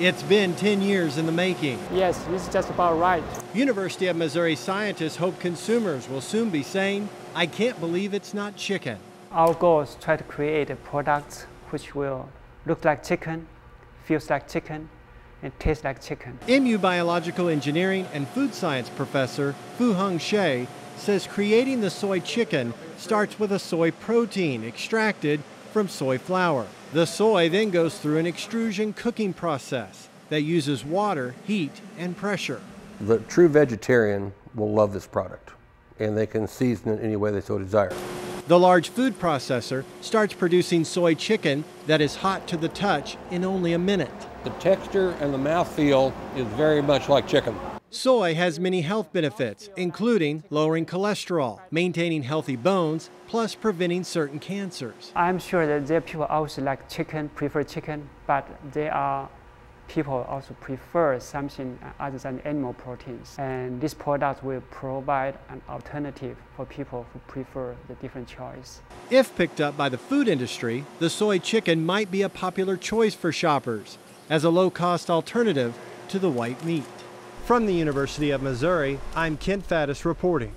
It's been 10 years in the making. Yes, this is just about right. University of Missouri scientists hope consumers will soon be saying, I can't believe it's not chicken. Our goal is try to create a product which will look like chicken, feels like chicken, and tastes like chicken. MU biological engineering and food science professor Fu-Hung Hsieh says creating the soy chicken starts with a soy protein extracted from soy flour. The soy then goes through an extrusion cooking process that uses water, heat, and pressure. The true vegetarian will love this product, and they can season it any way they so desire. The large food processor starts producing soy chicken that is hot to the touch in only a minute. The texture and the mouthfeel is very much like chicken. Soy has many health benefits, including lowering cholesterol, maintaining healthy bones, plus preventing certain cancers. I'm sure that there are people also like chicken, prefer chicken, but there are people also prefer something other than animal proteins. And this product will provide an alternative for people who prefer the different choice. If picked up by the food industry, the soy chicken might be a popular choice for shoppers as a low-cost alternative to the white meat. From the University of Missouri, I'm Kent Faddis reporting.